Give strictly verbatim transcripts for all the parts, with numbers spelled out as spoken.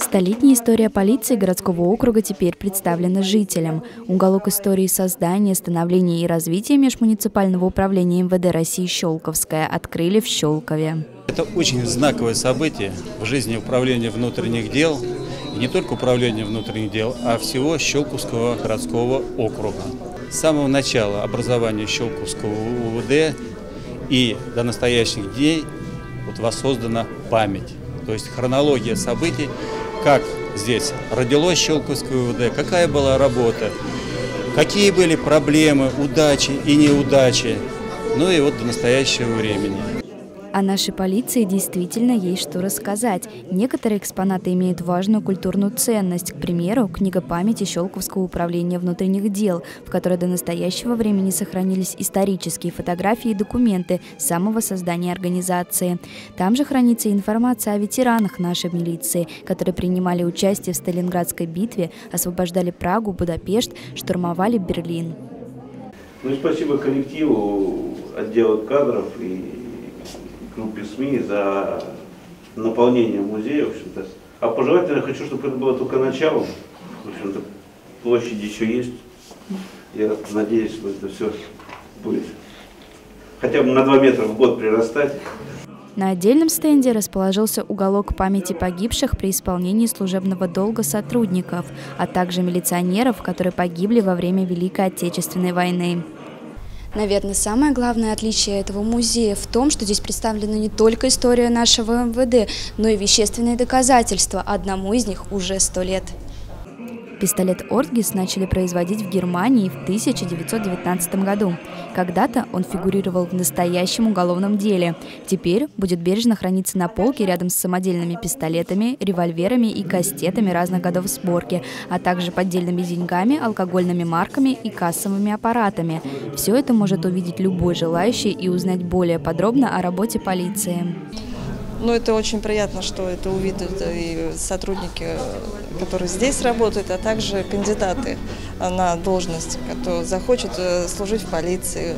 Столетняя история полиции городского округа теперь представлена жителям. Уголок истории создания, становления и развития межмуниципального управления МВД России «Щелковское» открыли в Щелкове. Это очень знаковое событие в жизни управления внутренних дел, и не только управления внутренних дел, а всего Щелковского городского округа. С самого начала образования Щелковского УВД и до настоящих дней вот воссоздана память. То есть хронология событий, как здесь родилось Щелковское УВД, какая была работа, какие были проблемы, удачи и неудачи, ну и вот до настоящего времени. О нашей полиции действительно есть что рассказать. Некоторые экспонаты имеют важную культурную ценность. К примеру, книга памяти Щелковского управления внутренних дел, в которой до настоящего времени сохранились исторические фотографии и документы с самого создания организации. Там же хранится информация о ветеранах нашей милиции, которые принимали участие в Сталинградской битве, освобождали Прагу, Будапешт, штурмовали Берлин. Ну и спасибо коллективу отдела кадров и группе СМИ за наполнение музея, в общем-то. А пожелать я хочу, чтобы это было только началом. В общем-то, площадь еще есть. Я надеюсь, что это все будет хотя бы на два метра в год прирастать. На отдельном стенде расположился уголок памяти погибших при исполнении служебного долга сотрудников, а также милиционеров, которые погибли во время Великой Отечественной войны. Наверное, самое главное отличие этого музея в том, что здесь представлена не только история нашего МВД, но и вещественные доказательства. Одному из них уже сто лет. Пистолет «Ортгес» начали производить в Германии в тысяча девятьсот девятнадцатом году. Когда-то он фигурировал в настоящем уголовном деле. Теперь будет бережно храниться на полке рядом с самодельными пистолетами, револьверами и кастетами разных годов сборки, а также поддельными деньгами, алкогольными марками и кассовыми аппаратами. Все это может увидеть любой желающий и узнать более подробно о работе полиции. Ну, это очень приятно, что это увидят и сотрудники, которые здесь работают, а также кандидаты на должность, которые захочут служить в полиции,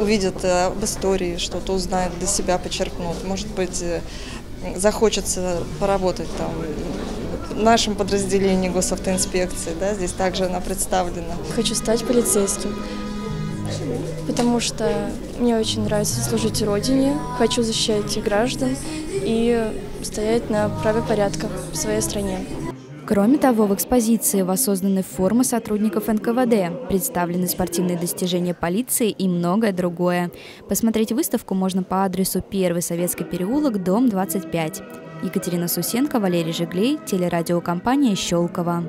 увидят об истории, что-то узнают, для себя почерпнут. Может быть, захочется поработать там. В нашем подразделении госавтоинспекции, да, здесь также она представлена. Хочу стать полицейским, потому что мне очень нравится служить Родине, хочу защищать граждан и стоять на праве порядка в своей стране. Кроме того, в экспозиции воссозданы формы сотрудников эн ка вэ дэ, представлены спортивные достижения полиции и многое другое. Посмотреть выставку можно по адресу первый Советский переулок, дом двадцать пять. Екатерина Сусенко, Валерий Жиглей, телерадиокомпания «Щелково».